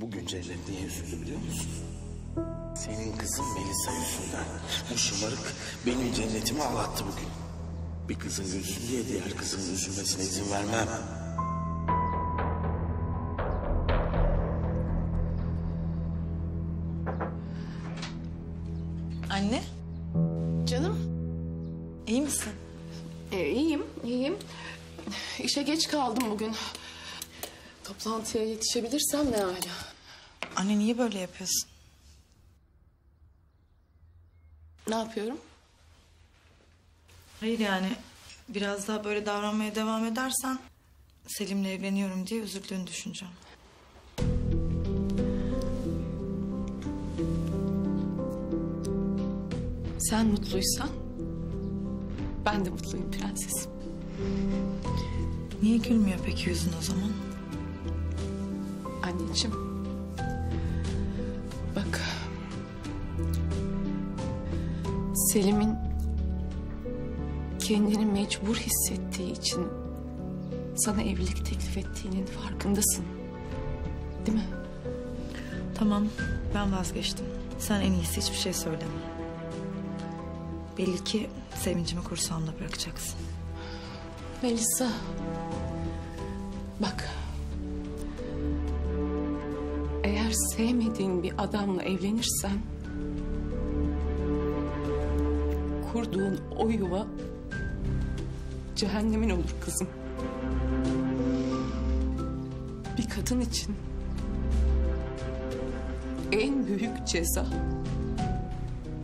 Bugün Cennet'in yüzünü biliyor musun? Senin kızın Melisa yüzünden. Bu şımarık benim Cennet'imi ağlattı bugün. Bir kızın üzülsün diye diğer kızın üzülmesine izin vermem. Anne. Canım. İyi misin? İyiyim. İşe geç kaldım bugün. Toplantıya yetişebilirsem ne âlâ. Anne niye böyle yapıyorsun? Ne yapıyorum? Hayır yani biraz daha böyle davranmaya devam edersen Selim'le evleniyorum diye üzüldüğünü düşüneceğim. Sen mutluysan ben de mutluyum prensesim. Niye gülmüyor peki yüzün o zaman? Anneciğim, bak Selim'in kendini mecbur hissettiği için sana evlilik teklif ettiğinin farkındasın, değil mi? Tamam, ben vazgeçtim. Sen en iyisi hiçbir şey söyleme. Belli ki sevincimi kursağımda bırakacaksın. Melisa, bak. Eğer sevmediğin bir adamla evlenirsen kurduğun o yuva cehennemin olur kızım. Bir kadın için en büyük ceza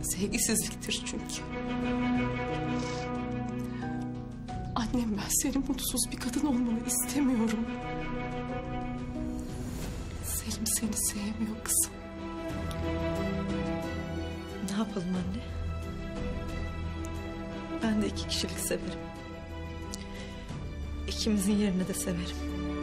sevgisizliktir çünkü. Annem, ben senin mutsuz bir kadın olmanı istemiyorum. Selim seni sevmiyor kızım. Ne yapalım anne? Ben de 2 kişilik severim. İkimizin yerini de severim.